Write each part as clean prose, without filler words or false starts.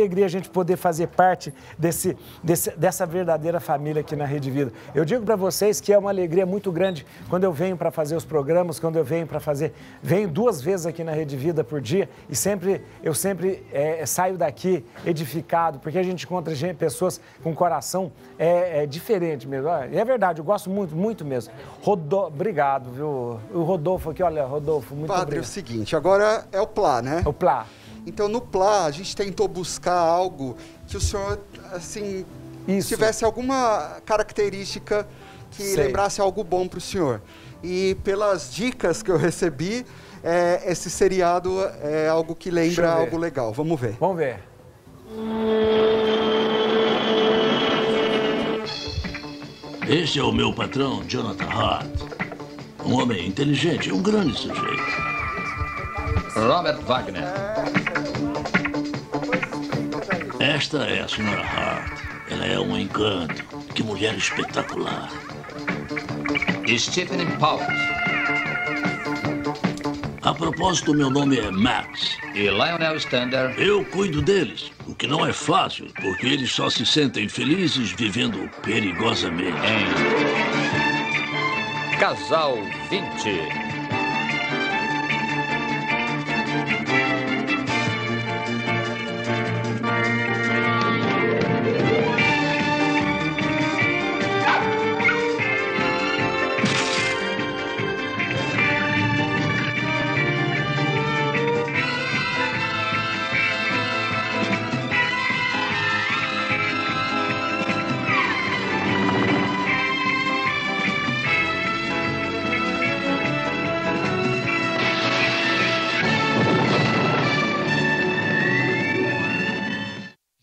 alegria a gente poder fazer parte dessa verdadeira família aqui na Rede Vida. Eu digo para vocês que é uma alegria muito grande quando eu venho para fazer os programas, quando eu venho para fazer... Venho duas vezes aqui na Rede Vida por dia e eu sempre saio daqui edificado, porque a gente encontra pessoas com coração diferente mesmo. É verdade, eu gosto muito, muito mesmo. Obrigado, viu? O Rodolfo aqui, olha, Rodolfo, muito obrigado. Padre, é o seguinte, agora é o Plá, né? O Plá. Então, no Plá, a gente tentou buscar algo que o senhor, assim, tivesse alguma característica que lembrasse algo bom para o senhor. E pelas dicas que eu recebi, esse seriado é algo que lembra algo legal. Vamos ver. Vamos ver. Este é o meu patrão, Jonathan Hart. Um homem inteligente, um grande sujeito. Robert Wagner. Esta é a senhora Hart. Ela é um encanto. Que mulher espetacular. Stefanie Powers. A propósito, meu nome é Max. E Lionel Standard. Eu cuido deles, o que não é fácil, porque eles só se sentem felizes vivendo perigosamente. Em Casal 20.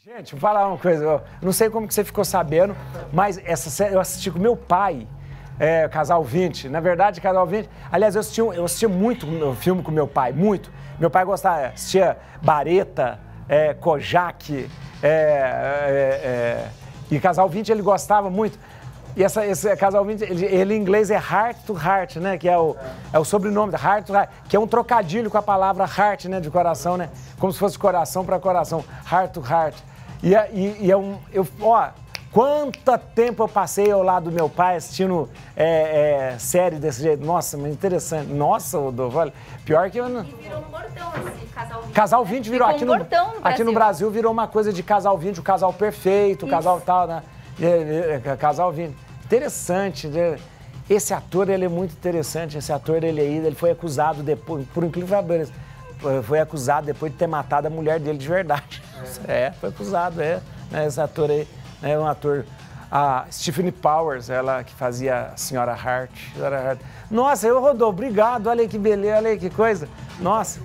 Gente, vou falar uma coisa, eu não sei como que você ficou sabendo, mas essa série eu assisti com meu pai, Casal 20, na verdade, Casal 20, aliás, eu assistia muito filme com meu pai, muito. Meu pai gostava, assistia Bareta, Kojak, e Casal 20 ele gostava muito. E esse Casal 20, ele em inglês é Heart to Heart, né? Que é o sobrenome da Heart to Heart, que é um trocadilho com a palavra heart, né? De coração, né? Como se fosse coração para coração, Heart to Heart. Quanto tempo eu passei ao lado do meu pai assistindo série desse jeito. Nossa, mas interessante. Nossa, Rodolfo, olha, pior que eu não... E virou um bordão esse Casal 20. Casal 20 virou aqui no Brasil. Aqui no Brasil virou uma coisa de Casal 20, o casal perfeito, o casal tal, né? Casal 20. Interessante, né? Esse ator, ele é muito interessante. Esse ator, ele foi acusado depois, por incrível que pareça, foi acusado depois de ter matado a mulher dele de verdade. Foi acusado, Esse ator aí, né, um ator... A Stefanie Powers, ela que fazia a senhora Hart. Nossa, eu rodou, obrigado, olha aí que beleza, olha aí que coisa. Nossa.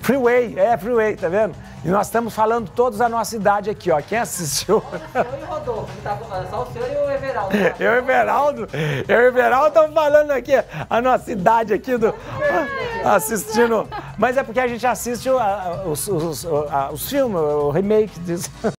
Freeway, Freeway, tá vendo? E nós estamos falando todos a nossa idade aqui, ó. Quem assistiu? Eu e o Rodolfo, tá falando, só o senhor e o Everaldo. Eu e o Everaldo estamos falando aqui a nossa idade aqui do... assistindo. Mas é porque a gente assiste os filmes, o remake disso.